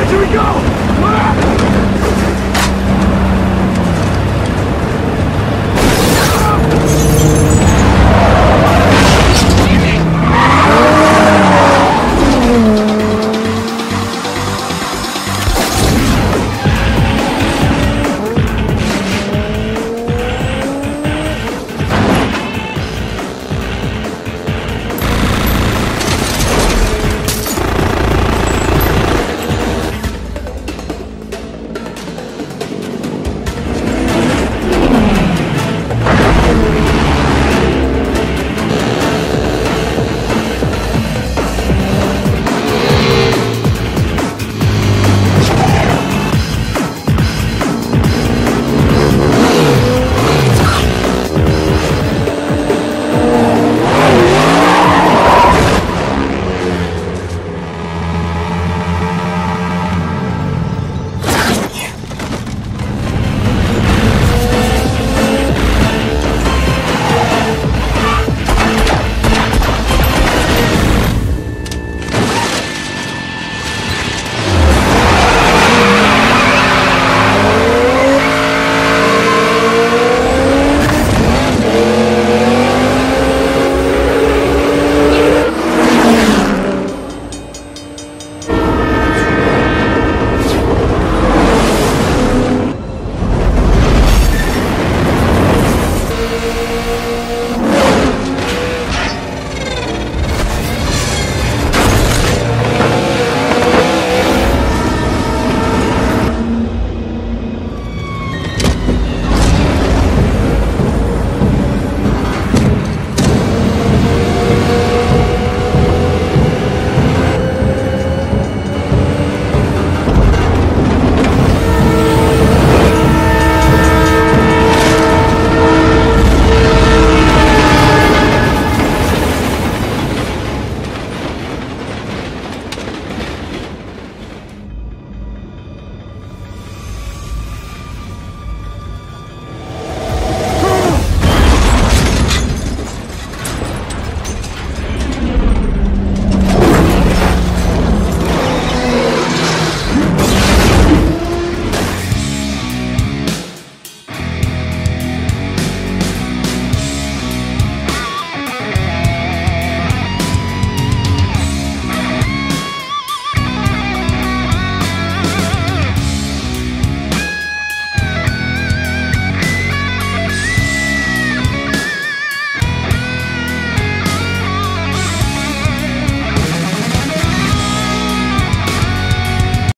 Here we go!